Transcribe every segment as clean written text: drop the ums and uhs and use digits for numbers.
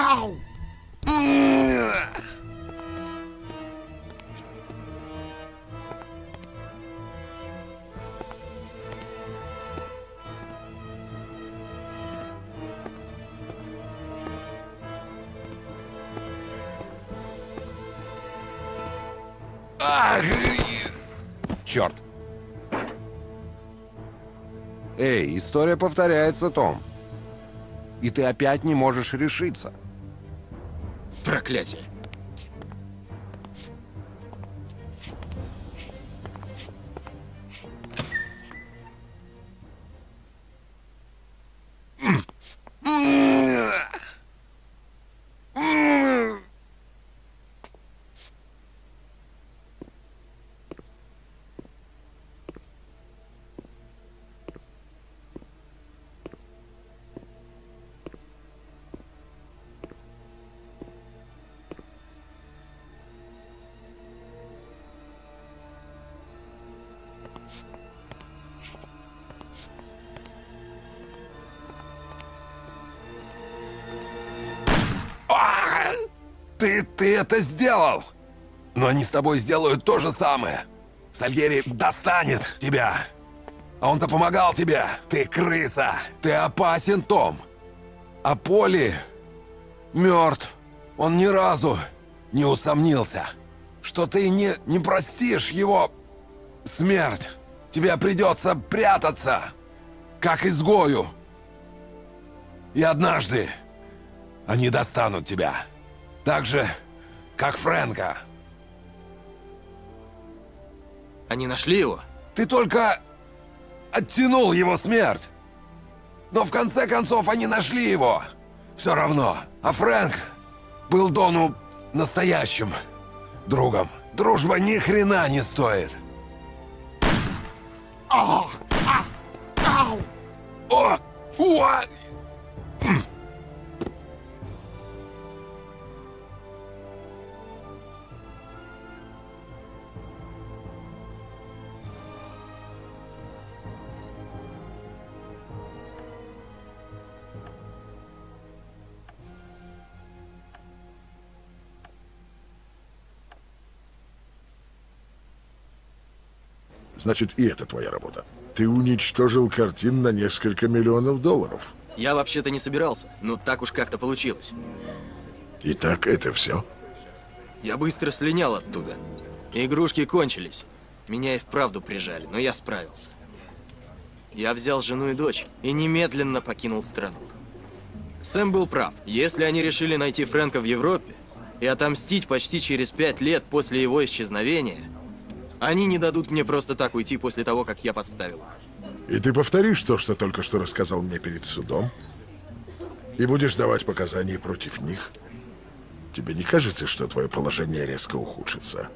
Ау! Черт! Эй, история повторяется, Том. И ты опять не можешь решиться. Проклятие. Ты это сделал! Но они с тобой сделают то же самое. Сальери достанет тебя. А он-то помогал тебе. Ты крыса. Ты опасен, Том. А Поли мертв. Он ни разу не усомнился, что ты не простишь его смерть. Тебе придется прятаться, как изгою. И однажды они достанут тебя. Так же, как Фрэнка. Они нашли его? Ты только оттянул его смерть. Но в конце концов они нашли его. Все равно. А Фрэнк был Дону настоящим другом. Дружба ни хрена не стоит. О! Значит, и это твоя работа. Ты уничтожил картин на несколько миллионов долларов. Я вообще-то не собирался, но так уж как-то получилось. Итак, это все? Я быстро слинял оттуда. Игрушки кончились. Меня и вправду прижали, но я справился. Я взял жену и дочь и немедленно покинул страну. Сэм был прав. Если они решили найти Фрэнка в Европе и отомстить почти через 5 лет после его исчезновения... Они не дадут мне просто так уйти после того, как я подставил их. И ты повторишь то, что только что рассказал мне перед судом? И будешь давать показания против них? Тебе не кажется, что твое положение резко ухудшится?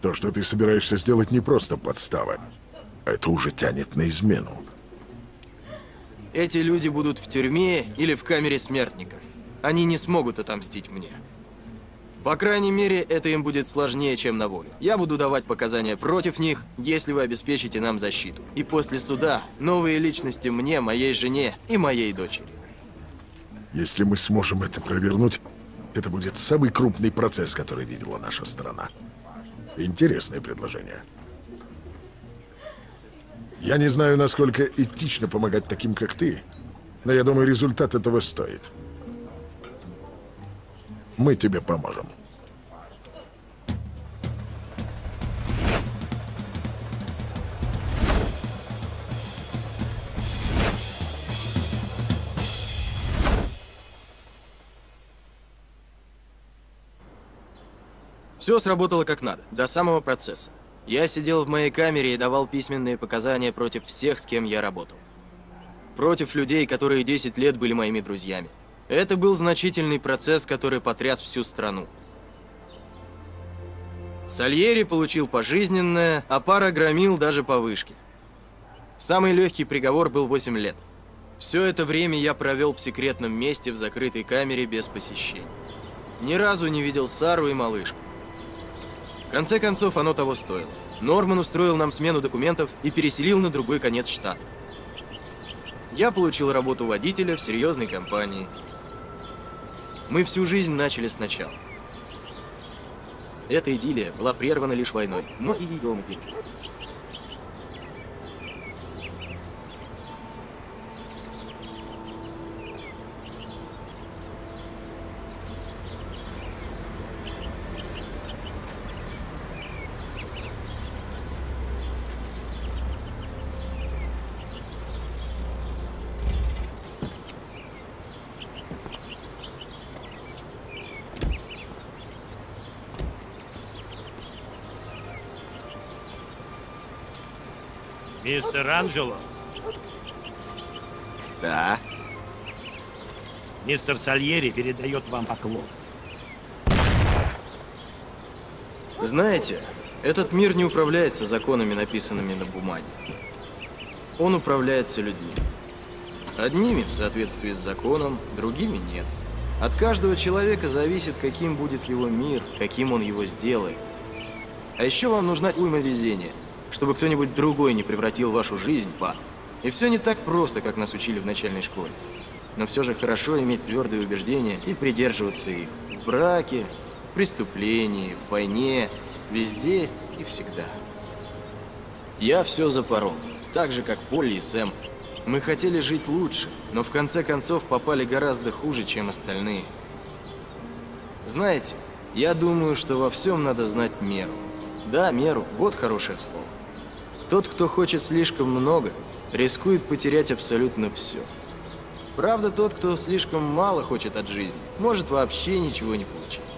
То, что ты собираешься сделать, не просто подстава. Это уже тянет на измену. Эти люди будут в тюрьме или в камере смертников. Они не смогут отомстить мне. По крайней мере, это им будет сложнее, чем на воле. Я буду давать показания против них, если вы обеспечите нам защиту. И после суда новые личности мне, моей жене и моей дочери. Если мы сможем это провернуть, это будет самый крупный процесс, который видела наша страна. Интересное предложение. Я не знаю, насколько этично помогать таким, как ты, но я думаю, результат этого стоит. Мы тебе поможем. Все сработало как надо, до самого процесса. Я сидел в моей камере и давал письменные показания против всех, с кем я работал. Против людей, которые 10 лет были моими друзьями. Это был значительный процесс, который потряс всю страну. Сальери получил пожизненное, а пара громил даже по вышке. Самый легкий приговор был 8 лет. Все это время я провел в секретном месте в закрытой камере без посещений. Ни разу не видел Сару и малышку. В конце концов, оно того стоило. Норман устроил нам смену документов и переселил на другой конец штата. Я получил работу водителя в серьезной компании. Мы всю жизнь начали сначала. Эта идиллия была прервана лишь войной, но и ее могли. Мистер Анджело? Да. Мистер Сальери передает вам поклон. Знаете, этот мир не управляется законами, написанными на бумаге. Он управляется людьми. Одними в соответствии с законом, другими нет. От каждого человека зависит, каким будет его мир, каким он его сделает. А еще вам нужна уйма везения, чтобы кто-нибудь другой не превратил вашу жизнь в ад. И все не так просто, как нас учили в начальной школе. Но все же хорошо иметь твердые убеждения и придерживаться их в браке, в преступлении, в войне, везде и всегда. Я все запорол, так же, как Полли и Сэм. Мы хотели жить лучше, но в конце концов попали гораздо хуже, чем остальные. Знаете, я думаю, что во всем надо знать меру. Да, меру, вот хорошее слово. Тот, кто хочет слишком много, рискует потерять абсолютно все. Правда, тот, кто слишком мало хочет от жизни, может вообще ничего не получить.